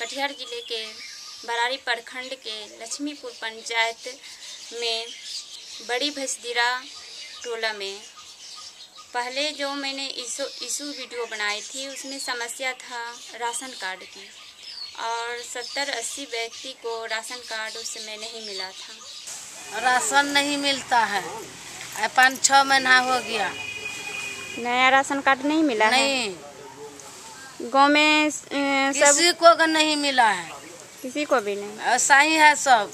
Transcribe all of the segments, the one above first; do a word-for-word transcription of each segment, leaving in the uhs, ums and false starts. कटिहार जिले के बरारी प्रखंड के लक्ष्मीपुर पंचायत में बड़ी भसदीरा टोला में पहले जो मैंने इशू इशू वीडियो बनाई थी उसमें समस्या था राशन कार्ड की, और सत्तर अस्सी व्यक्ति को राशन कार्ड उसमें नहीं मिला था। राशन नहीं मिलता है, पाँच छः महीना हो गया, नया राशन कार्ड नहीं मिला नहीं है। गाँव में सब किसी को नहीं मिला है, किसी को भी नहीं। ऐसा ही है सब,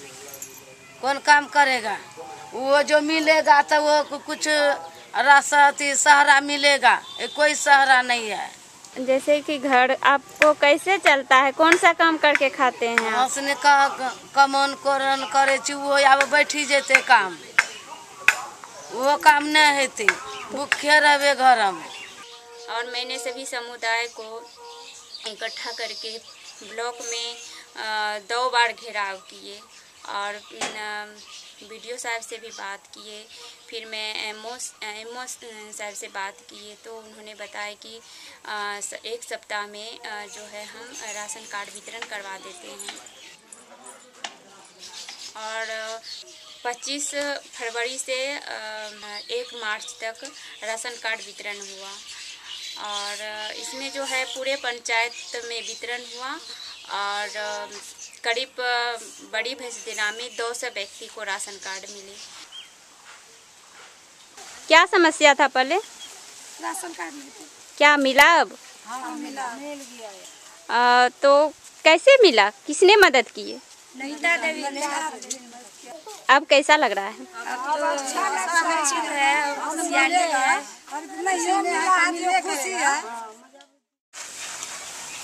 कौन काम करेगा? वो जो मिलेगा तो वो कुछ राशन सहारा मिलेगा, कोई सहारा नहीं है। जैसे कि घर आपको कैसे चलता है, कौन सा काम करके खाते हैं आप? उसने कहा कमन करन करे वो आब बैठी जेते काम, वो काम नहीं हेती, भूखे रहे घर में। और मैंने सभी समुदाय को इकट्ठा करके ब्लॉक में दो बार घेराव किए और वीडियो साहब से भी बात किए, फिर मैं एमओ एमओ साहब से बात किए तो उन्होंने बताया कि एक सप्ताह में जो है हम राशन कार्ड वितरण करवा देते हैं। और पच्चीस फरवरी से एक मार्च तक राशन कार्ड वितरण हुआ, और इसमें जो है पूरे पंचायत में वितरण हुआ और करीब बड़ी भसदीरा में दो सौ व्यक्ति को राशन कार्ड मिले। क्या समस्या था पहले? राशन कार्ड मिला। क्या मिला अब? हाँ, मिला, मिल गया है। आ, तो कैसे मिला, किसने मदद की है? नविता देवी। अब कैसा लग रहा है? अब अच्छा है।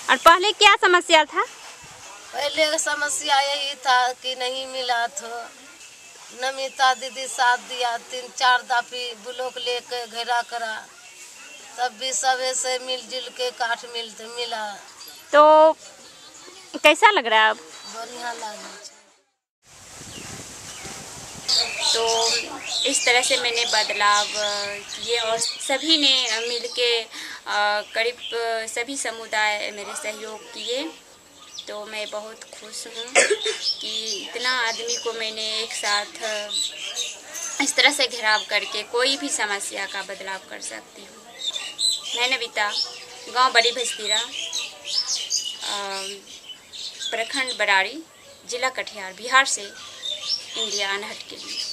और पहले क्या समस्या था? पहले समस्या यही था कि नहीं मिला तो नमिता दीदी साथ दिया, तीन चार दापी ब्लॉक लेके घेरा करा, तब भी सब ऐसे मिलजुल के काठ मिलते मिला। तो कैसा लग रहा है अब? बढ़िया लग रहा है। तो इस तरह से मैंने बदलाव किए और सभी ने मिलके करीब सभी समुदाय मेरे सहयोग किए, तो मैं बहुत खुश हूँ कि इतना आदमी को मैंने एक साथ इस तरह से घेराव करके कोई भी समस्या का बदलाव कर सकती हूँ। मैं नविता, गांव बड़ी भसदीरा, प्रखंड बरारी, जिला कटिहार, बिहार से इंडिया अनहर्ड के लिए।